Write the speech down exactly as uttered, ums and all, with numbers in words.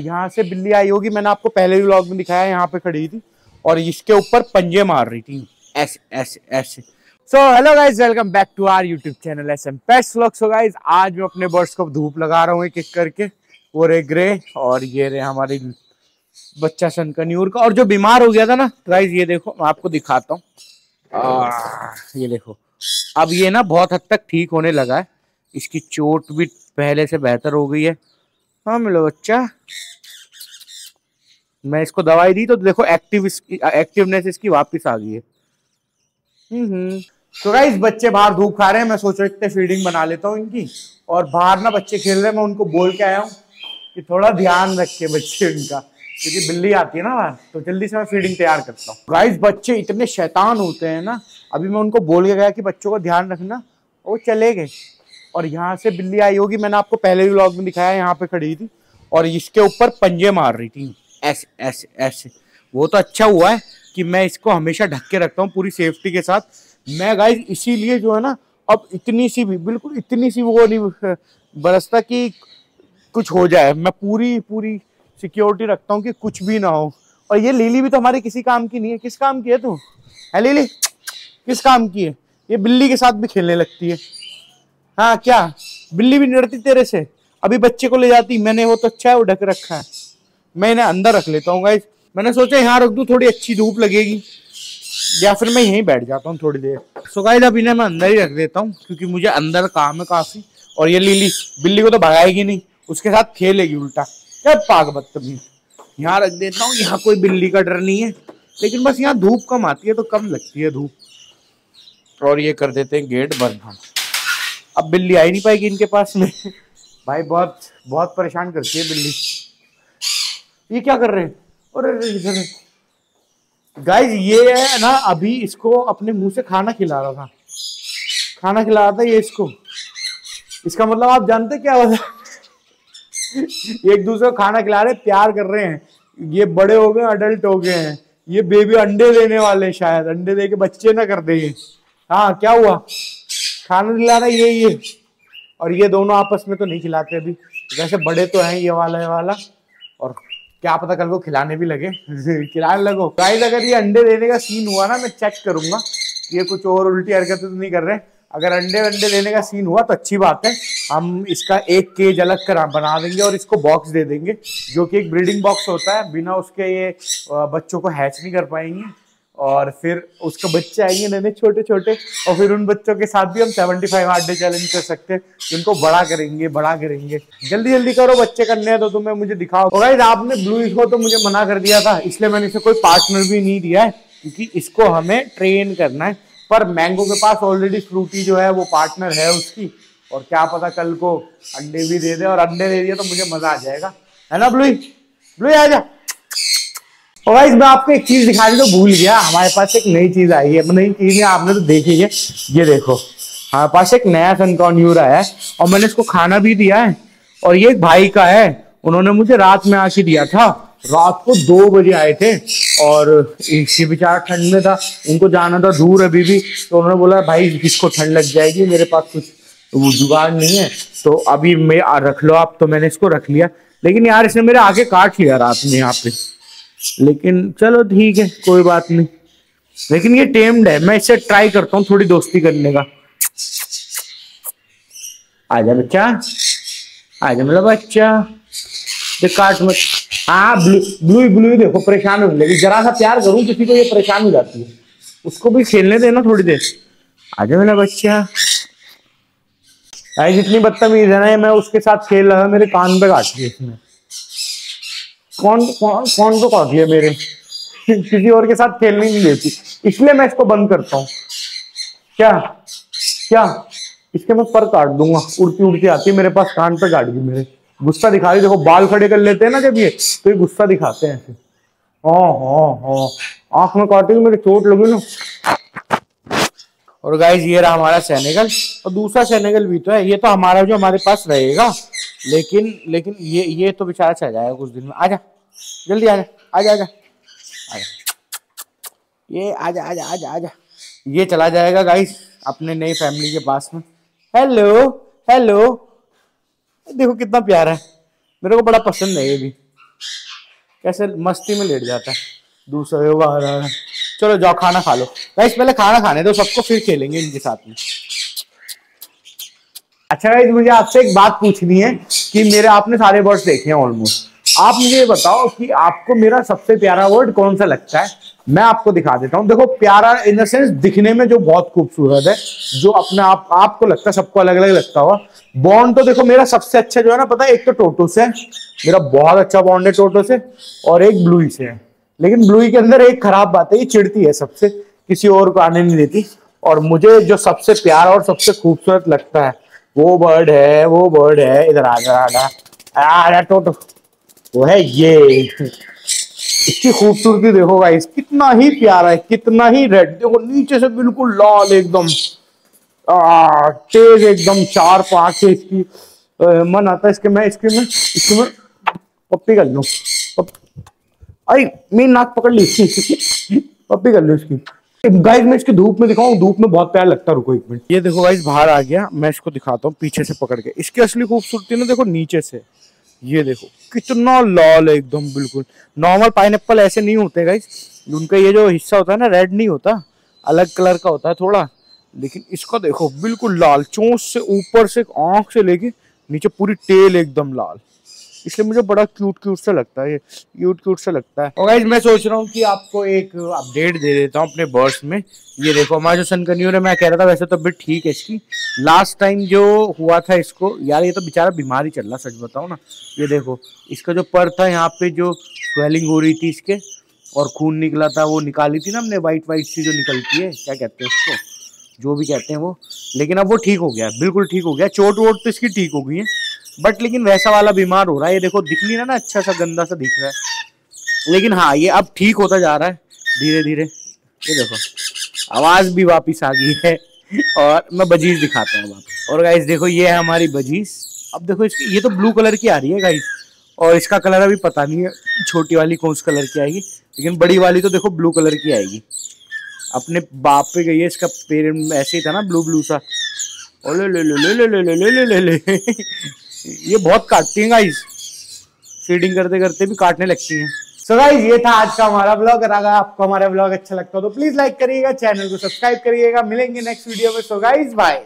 यहाँ से बिल्ली आई होगी, मैंने आपको पहले भी व्लॉग में दिखाया, यहाँ पे खड़ी थी और इसके ऊपर पंजे मार रही थी ऐसे ऐसे ऐसे। So hello guys, welcome back to our YouTube channel S M pets vlogs. So guys आज मैं अपने बर्ड्स को धूप लगा रहा हूँ एक एक करके। वो रे ग्रे और ये रे हमारी बच्चा शनकन्यूर का, और जो बीमार हो गया था ना गाइज, ये देखो मैं आपको दिखाता हूँ, ये देखो अब ये ना बहुत हद तक ठीक होने लगा है, इसकी चोट भी पहले से बेहतर हो गई है। हाँ मिलो बच्चा, मैं इसको दवाई दी तो देखो एक्टिव इसकी एक्टिवनेस इसकी वापस आ गई है। हम्म तो गाइस बच्चे बाहर धूप खा रहे हैं, मैं सोच रहा इतने फीडिंग बना लेता हूँ इनकी। और बाहर ना बच्चे खेल रहे हैं, मैं उनको बोल के आया हूँ कि थोड़ा ध्यान रखे बच्चे इनका, क्योंकि बिल्ली आती है ना बाहर, तो जल्दी से मैं फीडिंग तैयार करता हूँ। गाइस बच्चे इतने शैतान होते हैं ना, अभी मैं उनको बोल के गया कि बच्चों का ध्यान रखना, वो चले गए। और यहाँ से बिल्ली आई होगी, मैंने आपको पहले भी व्लॉग में दिखाया, यहाँ पे खड़ी थी और इसके ऊपर पंजे मार रही थी ऐसे ऐसे ऐसे। वो तो अच्छा हुआ है कि मैं इसको हमेशा ढक के रखता हूँ पूरी सेफ्टी के साथ। मैं गाइस इसीलिए जो है ना, अब इतनी सी भी बिल्कुल इतनी सी वो नहीं बरसता कि कुछ हो जाए, मैं पूरी पूरी सिक्योरिटी रखता हूँ कि कुछ भी ना हो। और ये लिली भी तो हमारे किसी काम की नहीं है। किस काम की है तू? है लिली किस काम की है? ये बिल्ली के साथ भी खेलने लगती है। हाँ क्या बिल्ली भी डरती तेरे से? अभी बच्चे को ले जाती मैंने, वो तो अच्छा है वो ढक रखा है, मैं इन्हें अंदर रख लेता हूँ गाइस। मैंने सोचा यहाँ रख दूँ, थोड़ी अच्छी धूप लगेगी, या फिर मैं यहीं बैठ जाता हूँ थोड़ी देर। सो गाइस अब इन्हें मैं अंदर ही रख देता हूँ, क्योंकि मुझे अंदर काम है काफ़ी। और ये लिली बिल्ली को तो भगाएगी नहीं, उसके साथ खेलेगी उल्टा, क्या पाग बदतमीज। यहाँ रख देता हूँ, यहाँ कोई बिल्ली का डर नहीं है, लेकिन बस यहाँ धूप कम आती है तो कम लगती है धूप। और ये कर देते हैं गेट बंद, अब बिल्ली आई नहीं पाएगी इनके पास में। भाई बहुत बहुत परेशान करती है बिल्ली। ये क्या कर रहे हैं? अरे गाइस ये है ना, अभी इसको अपने मुंह से खाना खिला रहा था, खाना खिला रहा था ये इसको। इसका मतलब आप जानते क्या हुआ था? एक दूसरे को खाना खिला रहे, प्यार कर रहे हैं। ये बड़े हो गए, अडल्ट हो गए हैं, ये बेबी अंडे देने वाले, शायद अंडे दे के बच्चे ना कर दे। हाँ क्या हुआ? खाना खिला रहा है ये ये और ये दोनों आपस में तो नहीं खिलाते अभी, वैसे बड़े तो हैं ये वाला ये वाला, और क्या पता कल को खिलाने भी लगे खिलाने लगो गाइस। अगर ये अंडे देने का सीन हुआ ना, मैं चेक करूंगा कि ये कुछ और उल्टी हरकतें तो नहीं कर रहे। अगर अंडे अंडे देने का सीन हुआ तो अच्छी बात है, हम इसका एक केज अलग कर बना देंगे और इसको बॉक्स दे देंगे, जो कि एक ब्रीडिंग बॉक्स होता है, बिना उसके ये बच्चों को हैच नहीं कर पाएंगे। और फिर उसके बच्चे आएंगे नए नए छोटे छोटे, और फिर उन बच्चों के साथ भी हम seventy five hard day challenge कर सकते हैं, जिनको बड़ा करेंगे बड़ा करेंगे। जल्दी जल्दी करो, बच्चे करने हैं तो तुम्हें मुझे दिखाओ। और गाइस आपने ब्लू इसको तो मुझे मना कर दिया था, इसलिए मैंने इसे कोई पार्टनर भी नहीं दिया है, क्योंकि इसको हमें ट्रेन करना है। पर मैंगो के पास ऑलरेडी फ्रूटी जो है वो पार्टनर है उसकी, और क्या पता कल को अंडे भी दे दे, और अंडे दे दिया तो मुझे मजा आ जाएगा, है ना ब्लू? ब्लू आ जा। और गाइस मैं आपको एक चीज दिखाने तो भूल गया, हमारे पास एक नई चीज आई है, नई चीज आपने तो देखी है। ये देखो हमारे पास एक नया शनकन्यूर आया है, और मैंने इसको खाना भी दिया है, और ये एक भाई का है, उन्होंने मुझे रात में आके दिया था, रात को दो बजे आए थे। और इसके बेचारा ठंड में था, उनको जाना था दूर अभी भी, तो उन्होंने बोला भाई इसको ठंड लग जाएगी, मेरे पास कुछ जुगाड़ नहीं है, तो अभी मैं रख लो आप। तो मैंने इसको रख लिया, लेकिन यार इसने मेरे आगे काट लिया रात में यहाँ पे, लेकिन चलो ठीक है कोई बात नहीं। लेकिन ये टेम्ड है, मैं इससे ट्राई करता हूँ थोड़ी दोस्ती करने का। आजा बच्चा, आजा मेरा बच्चा, काट मत। हाँ ब्लू ब्लू ब्लू देखो परेशान हो, लेकिन जरा सा प्यार करूँ किसी को ये परेशान हो जाती है, उसको भी खेलने देना थोड़ी देर। आजा मेरा बच्चा। जितनी बदतमीज है ना ये, मैं उसके साथ खेल रहा था, मेरे कान पे काट दी इसने। कौन कौन कौन को काट लिया मेरे? किसी और के साथ खेलने नहीं देती, इसलिए मैं इसको बंद करता हूँ। क्या क्या इसके मैं पर काट दूंगा, उड़ती उड़ती आती है मेरे पास, कान पे काट दी मेरे। गुस्सा दिखा रही, देखो बाल खड़े कर लेते हैं ना जब ये, तो ये गुस्सा दिखाते हैं ऐसे। ओ हो हो आंख में काटेगी, मेरे चोट लगी ना। और गाइस ये रहा हमारा सेनेगल, और दूसरा सेनेगल भी तो है, ये तो हमारा जो हमारे पास रहेगा, लेकिन लेकिन ये ये तो बेचारा चला जाएगा कुछ दिन में। आजा जल्दी, आजा आजा आजा आजा, ये आजा आजा आजा आजा, ये चला जाएगा गाइस अपने नई फैमिली के पास में। हेलो हेलो, देखो कितना प्यारा है, मेरे को बड़ा पसंद है ये भी। कैसे मस्ती में लेट जाता है। दूसरा बाहर आ रहा है, चलो जाओ खाना खा लो गाइस, पहले खाना खाने दो सबको फिर खेलेंगे इनके साथ में। अच्छा गाइस मुझे आपसे एक बात पूछनी है कि मेरे आपने सारे बर्ड्स देखे हैं ऑलमोस्ट, आप मुझे ये बताओ कि आपको मेरा सबसे प्यारा वर्ड कौन सा लगता है। मैं आपको दिखा देता हूँ, देखो प्यारा इन द सेंस दिखने में जो बहुत खूबसूरत है, जो अपने आप आपको लगता है, सबको अलग अलग लगता होगा। बॉन्ड तो देखो मेरा सबसे अच्छा जो है ना, पता है एक तो टोटो से है, मेरा बहुत अच्छा बॉन्ड है टोटो से, और एक ब्लूई से है। लेकिन ब्लूई के अंदर एक खराब बात है, ये चिड़ती है सबसे, किसी और को आने नहीं देती। और मुझे जो सबसे प्यारा और सबसे खूबसूरत लगता है वो बर्ड है, वो बर्ड है इधर आ जा आ जा टोटो, वो है ये। इसकी खूबसूरती देखो गाइस, कितना ही प्यारा है, कितना ही रेड, देखो नीचे से बिल्कुल लाल एकदम तेज एकदम, चार पांच है इसकी। आ, मन आता है इसके मैं इसके मैं इसके मैं पप्पी कर लूं, अरे मेरी नाक पकड़ ली इसकी, पप्पी कर लूं इसकी। गाइस मैं इसकी धूप में दिखाऊं, धूप में बहुत प्यारा लगता है, रुको एक मिनट। ये देखो गाइस बाहर आ गया, मैं इसको दिखाता हूँ पीछे से पकड़ के। इसकी असली खूबसूरती ना देखो नीचे से, ये देखो कितना लाल है एकदम बिल्कुल। नॉर्मल पाइनएप्पल ऐसे नहीं होते गाइस, उनका ये जो हिस्सा होता है ना रेड नहीं होता, अलग कलर का होता है थोड़ा। लेकिन इसका देखो बिल्कुल लाल, चोंच से ऊपर से आंख से लेके नीचे पूरी टेल एकदम लाल, इसलिए मुझे बड़ा क्यूट क्यूट सा लगता है, ये क्यूट क्यूट सा लगता है। और गाइस मैं सोच रहा हूँ कि आपको एक अपडेट दे देता हूँ अपने बर्ड्स में। ये देखो हमारा जो सनकन्यूर है, मैं कह रहा था वैसे तो तबीयत ठीक है इसकी, लास्ट टाइम जो हुआ था इसको यार, ये तो बेचारा बीमारी चल रहा, सच बताओ ना। ये देखो इसका जो पर था यहाँ पे जो स्वेलिंग हो रही थी इसके, और खून निकला था, वो निकाली थी ना हमने, वाइट वाइट सी जो निकलती है, क्या कहते हैं उसको, जो भी कहते हैं वो। लेकिन अब वो ठीक हो गया, बिल्कुल ठीक हो गया, चोट वोट तो इसकी ठीक हो गई है, बट लेकिन वैसा वाला बीमार हो रहा है। ये देखो दिख नहीं रहा ना, अच्छा सा गंदा सा दिख रहा है, लेकिन हाँ ये अब ठीक होता जा रहा है धीरे धीरे। ये देखो आवाज़ भी वापस आ गई है, और मैं बजीज दिखाता हूँ वापस। और गाइस देखो ये है हमारी बजीज, अब देखो इसकी ये तो ब्लू कलर की आ रही है गाइस, और इसका कलर अभी पता नहीं है छोटी वाली कौन से कलर की आएगी, लेकिन बड़ी वाली तो देखो ब्लू कलर की आएगी। अपने बाप पे गई है, इसका पेरेंट ऐसे ही था ना ब्लू ब्लू सा। ओ ले ले ले ले ले, ये बहुत काटती है गाइस, फीडिंग करते करते भी काटने लगती है। सो गाइस ये था आज का हमारा ब्लॉग, और अगर आपको हमारा ब्लॉग अच्छा लगता हो तो प्लीज लाइक करिएगा, चैनल को सब्सक्राइब करिएगा। मिलेंगे नेक्स्ट वीडियो में, सो गाइस बाय।